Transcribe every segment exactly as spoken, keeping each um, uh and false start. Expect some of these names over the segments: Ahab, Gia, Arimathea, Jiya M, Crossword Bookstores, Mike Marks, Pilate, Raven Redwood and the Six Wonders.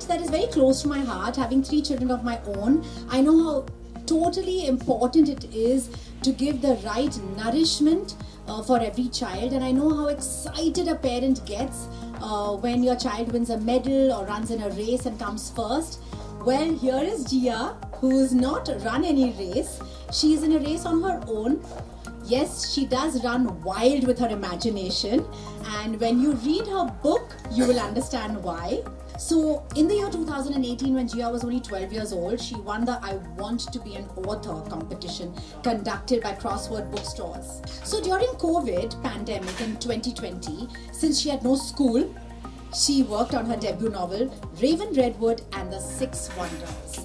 event that is very close to my heart, having three children of my own. I know how totally important it is to give the right nourishment uh, for every child, and I know how excited a parent gets uh, when your child wins a medal or runs in a race and comes first. Well, here is Gia, who's not run any race. She is in a race on her own. Yes, she does run wild with her imagination, and when you read her book, you will understand why. So in the year two thousand eighteen, when Jiya was only twelve years old, she won the I Want to Be an Author competition conducted by Crossword Bookstores. So during COVID pandemic in twenty twenty, since she had no school, she worked on her debut novel, Raven Redwood and the Six Wonders.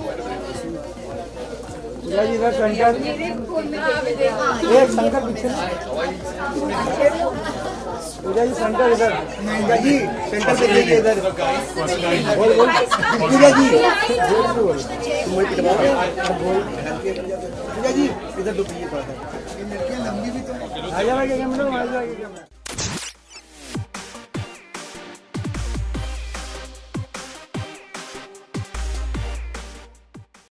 पूजा जी का शंकर एक शंकर पीछे पूजा जी शंकर इधर पूजा जी शंकर से देखिए इधर बोल बोल पूजा जी पूजा जी इधर दो पीछे पड़ता है लंबी भी तो आ जाएगा कैमरा आ जाएगा कैमरा